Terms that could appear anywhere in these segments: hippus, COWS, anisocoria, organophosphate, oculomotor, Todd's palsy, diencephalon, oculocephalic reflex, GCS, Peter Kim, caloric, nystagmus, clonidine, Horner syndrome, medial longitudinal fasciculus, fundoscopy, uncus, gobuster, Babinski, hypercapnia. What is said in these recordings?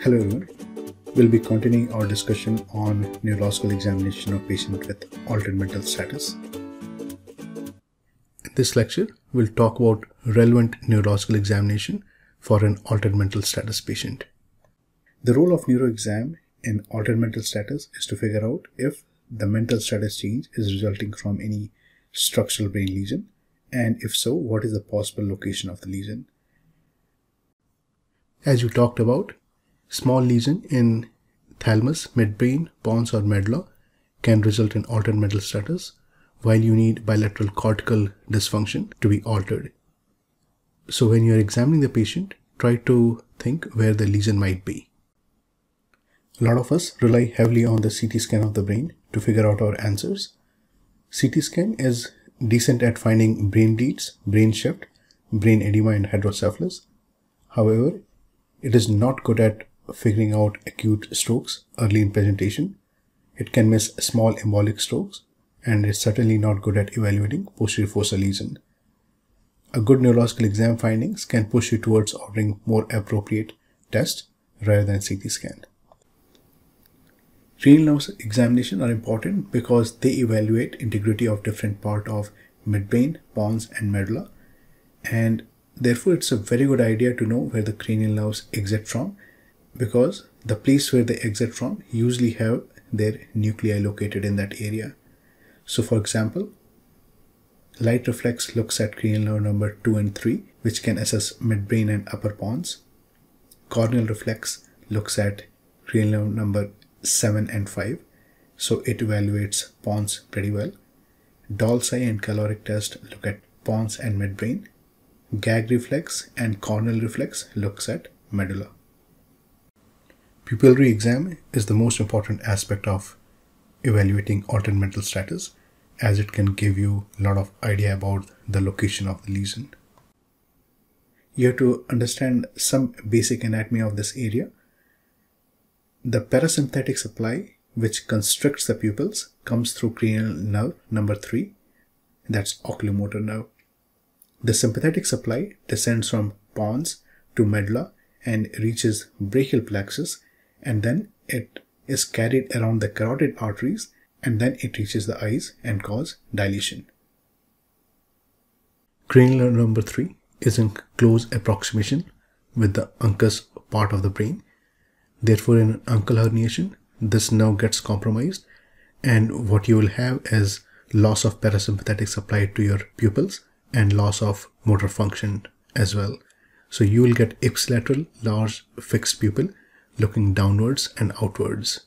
Hello everyone, we'll be continuing our discussion on neurological examination of patients with altered mental status. In this lecture, we'll talk about relevant neurological examination for an altered mental status patient. The role of neuroexam in altered mental status is to figure out if the mental status change is resulting from any structural brain lesion, and if so, what is the possible location of the lesion. As we talked about, small lesion in thalamus, midbrain, pons or medulla can result in altered mental status, while you need bilateral cortical dysfunction to be altered. So when you're examining the patient, try to think where the lesion might be. A lot of us rely heavily on the CT scan of the brain to figure out our answers. CT scan is decent at finding brain bleeds, brain shift, brain edema and hydrocephalus. However, it is not good at figuring out acute strokes early in presentation. It can miss small embolic strokes, and it's certainly not good at evaluating posterior fossa lesion. A good neurological exam findings can push you towards ordering more appropriate tests rather than CT scan. Cranial nerves examination are important because they evaluate integrity of different part of midbrain, pons and medulla, and therefore it's a very good idea to know where the cranial nerves exit from, because the place where they exit from usually have their nuclei located in that area. So for example, light reflex looks at cranial nerve number 2 and 3, which can assess midbrain and upper pons. Corneal reflex looks at cranial nerve number 7 and 5, so it evaluates pons pretty well. Doll's eye and caloric test look at pons and midbrain. Gag reflex and corneal reflex looks at medulla. Pupillary exam is the most important aspect of evaluating altered mental status, as it can give you a lot of idea about the location of the lesion. You have to understand some basic anatomy of this area. The parasympathetic supply, which constricts the pupils, comes through cranial nerve number 3, that's oculomotor nerve. The sympathetic supply descends from pons to medulla and reaches brachial plexus, and then it is carried around the carotid arteries, and then it reaches the eyes and causes dilation. Cranial nerve number 3 is in close approximation with the uncus part of the brain. Therefore, in an uncal herniation, this nerve gets compromised, and what you will have is loss of parasympathetic supply to your pupils and loss of motor function as well. So you will get ipsilateral large fixed pupil looking downwards and outwards.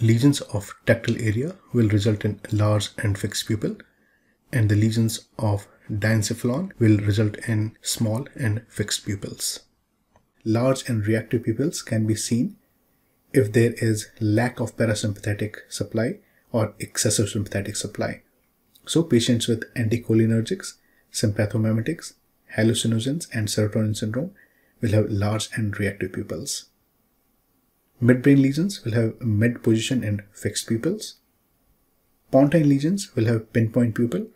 Lesions of tactile area will result in large and fixed pupil, and the lesions of diencephalon will result in small and fixed pupils. Large and reactive pupils can be seen if there is lack of parasympathetic supply or excessive sympathetic supply. So patients with anticholinergics, sympathomimetics, hallucinogens and serotonin syndrome will have large and reactive pupils. Midbrain lesions will have mid position and fixed pupils. Pontine lesions will have pinpoint pupil.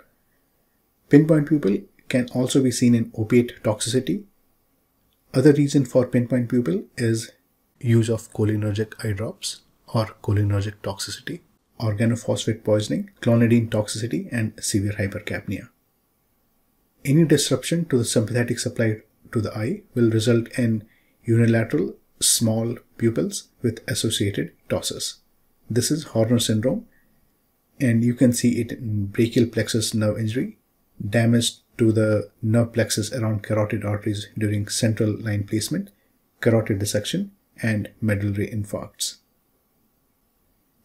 Pinpoint pupil can also be seen in opiate toxicity. Other reason for pinpoint pupil is use of cholinergic eye drops or cholinergic toxicity, organophosphate poisoning, clonidine toxicity, and severe hypercapnia. Any disruption to the sympathetic supply to the eye will result in unilateral small pupils with associated tosses. This is Horner syndrome, and you can see it in brachial plexus nerve injury, damage to the nerve plexus around carotid arteries during central line placement, carotid dissection, and medullary infarcts.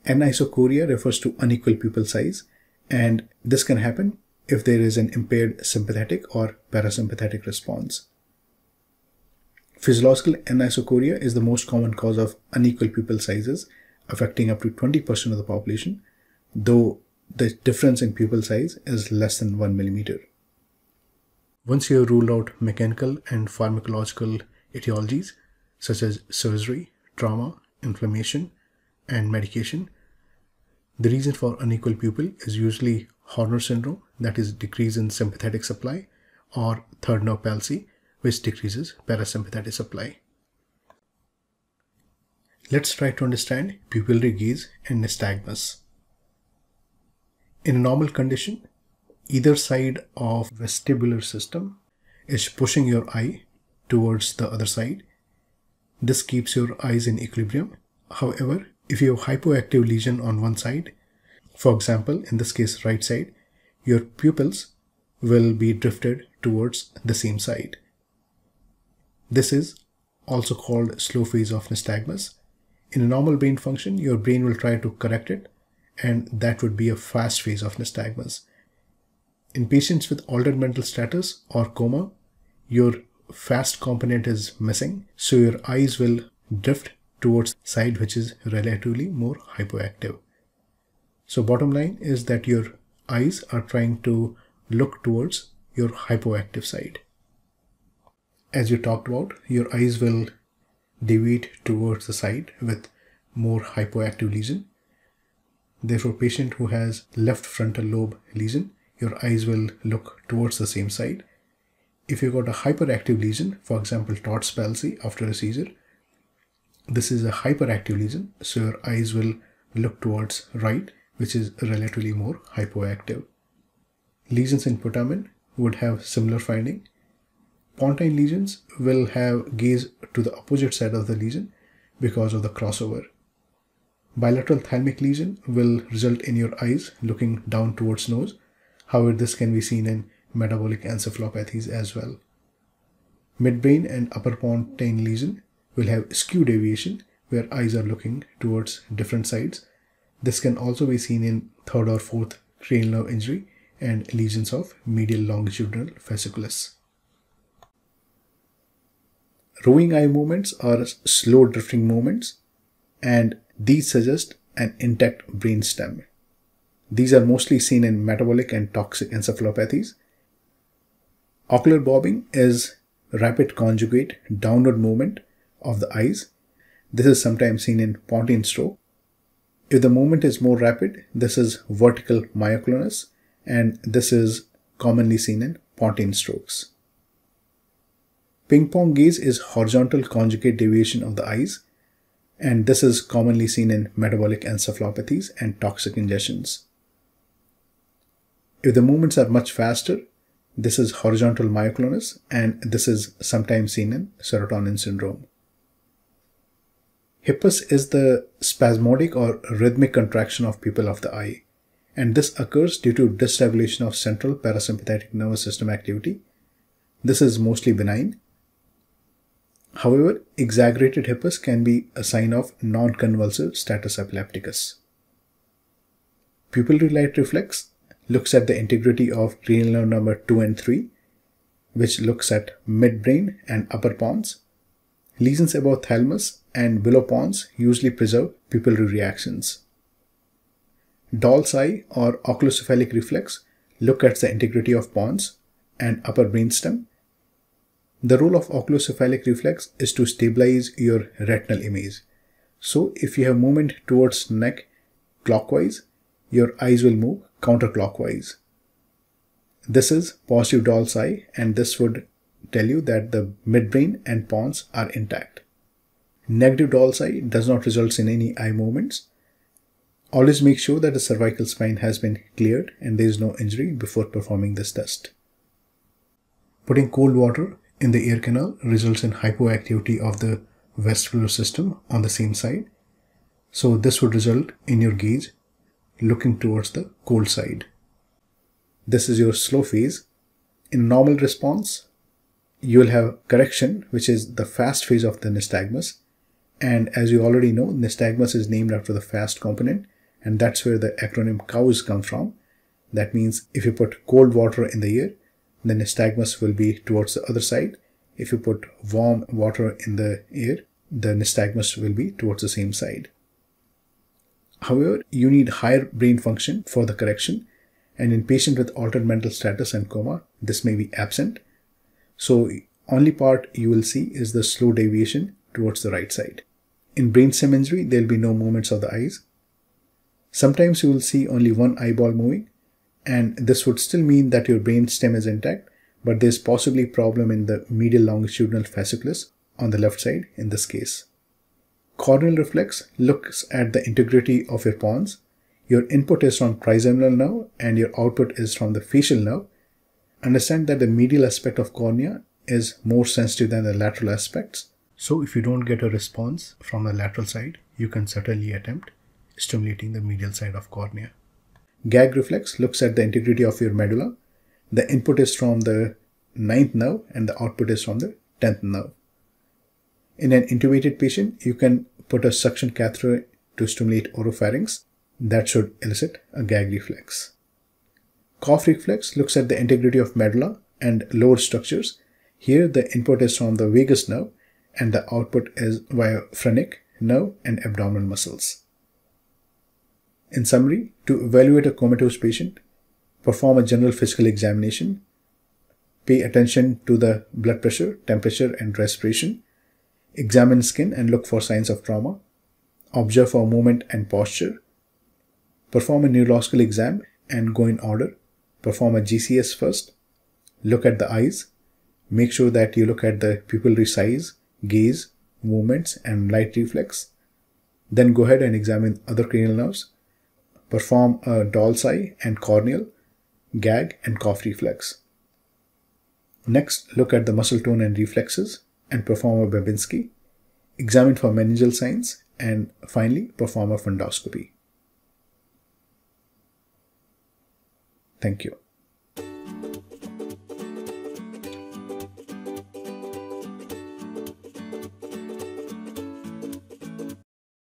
Anisocoria refers to unequal pupil size, and this can happen if there is an impaired sympathetic or parasympathetic response. Physiological anisocoria is the most common cause of unequal pupil sizes, affecting up to 20% of the population, though the difference in pupil size is less than 1 millimeter. Once you have ruled out mechanical and pharmacological etiologies such as surgery, trauma, inflammation, and medication, the reason for unequal pupil is usually Horner syndrome, that is decrease in sympathetic supply, or third nerve palsy, which decreases parasympathetic supply. Let's try to understand pupillary gaze and nystagmus. In a normal condition, either side of vestibular system is pushing your eye towards the other side. This keeps your eyes in equilibrium. However, if you have hypoactive lesion on one side, for example, in this case right side, your pupils will be drifted towards the same side. This is also called slow phase of nystagmus. In a normal brain function, your brain will try to correct it, and that would be a fast phase of nystagmus. In patients with altered mental status or coma, your fast component is missing, so your eyes will drift towards the side which is relatively more hypoactive. So bottom line is that your eyes are trying to look towards your hypoactive side. As you talked about, your eyes will deviate towards the side with more hypoactive lesion. Therefore, patient who has left frontal lobe lesion, your eyes will look towards the same side. If you've got a hyperactive lesion, for example, Todd's palsy after a seizure, this is a hyperactive lesion, so your eyes will look towards right, which is relatively more hypoactive. Lesions in putamen would have similar finding. Pontine lesions will have gaze to the opposite side of the lesion because of the crossover. Bilateral thalamic lesion will result in your eyes looking down towards nose. However, this can be seen in metabolic encephalopathies as well. Midbrain and upper pontine lesion will have skewed deviation where eyes are looking towards different sides. This can also be seen in third or fourth cranial nerve injury and lesions of medial longitudinal fasciculus. Roving eye movements are slow drifting movements, and these suggest an intact brain stem. These are mostly seen in metabolic and toxic encephalopathies. Ocular bobbing is rapid conjugate downward movement of the eyes. This is sometimes seen in pontine stroke. If the movement is more rapid, this is vertical myoclonus, and this is commonly seen in pontine strokes. Ping pong gaze is horizontal conjugate deviation of the eyes, and this is commonly seen in metabolic encephalopathies and toxic ingestions. If the movements are much faster, this is horizontal myoclonus, and this is sometimes seen in serotonin syndrome. Hippus is the spasmodic or rhythmic contraction of pupil of the eye, and this occurs due to dysregulation of central parasympathetic nervous system activity. This is mostly benign. However, exaggerated hippus can be a sign of non-convulsive status epilepticus. Pupillary light reflex looks at the integrity of cranial nerve number 2 and 3, which looks at midbrain and upper pons. Lesions above thalamus and below pons usually preserve pupillary reactions. Doll's eye or oculocephalic reflex look at the integrity of pons and upper brainstem. The role of oculocephalic reflex is to stabilize your retinal image. So if you have movement towards neck clockwise, your eyes will move counterclockwise. This is positive Doll's eye, and this would tell you that the midbrain and pons are intact. Negative Doll's eye does not result in any eye movements. Always make sure that the cervical spine has been cleared and there is no injury before performing this test. Putting cold water in the ear canal results in hypoactivity of the vestibular system on the same side. So this would result in your gaze looking towards the cold side. This is your slow phase. In normal response, you will have correction, which is the fast phase of the nystagmus. And as you already know, nystagmus is named after the fast component, and that's where the acronym COWS comes from. That means if you put cold water in the ear, the nystagmus will be towards the other side. If you put warm water in the ear, the nystagmus will be towards the same side. However, you need higher brain function for the correction, and in patients with altered mental status and coma, this may be absent. So only part you will see is the slow deviation towards the right side. In brainstem injury, there will be no movements of the eyes. Sometimes you will see only one eyeball moving, and this would still mean that your brain stem is intact, but there's possibly a problem in the medial longitudinal fasciculus on the left side in this case. Corneal reflex looks at the integrity of your pons. Your input is from trigeminal nerve and your output is from the facial nerve. Understand that the medial aspect of cornea is more sensitive than the lateral aspects. So if you don't get a response from the lateral side, you can certainly attempt stimulating the medial side of cornea. Gag reflex looks at the integrity of your medulla. The input is from the 9th nerve and the output is from the 10th nerve. In an intubated patient, you can put a suction catheter to stimulate oropharynx. That should elicit a gag reflex. Cough reflex looks at the integrity of medulla and lower structures. Here the input is from the vagus nerve and the output is via phrenic nerve and abdominal muscles. In summary, to evaluate a comatose patient, perform a general physical examination, pay attention to the blood pressure, temperature and respiration, examine skin and look for signs of trauma, observe for movement and posture, perform a neurological exam and go in order, perform a GCS first, look at the eyes, make sure that you look at the pupillary size, gaze, movements and light reflex, then go ahead and examine other cranial nerves, perform a doll's eye and corneal, gag and cough reflex. Next, look at the muscle tone and reflexes and perform a Babinski, examine for meningeal signs and finally perform a fundoscopy. Thank you.